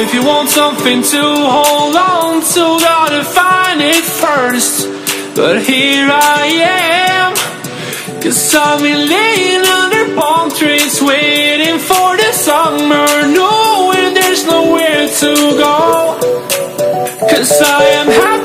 if you want something to hold on to, gotta find it first. But here I am, 'cause I've been laying under palm trees, waiting for the summer, knowing there's nowhere to go. 'Cause I am happy.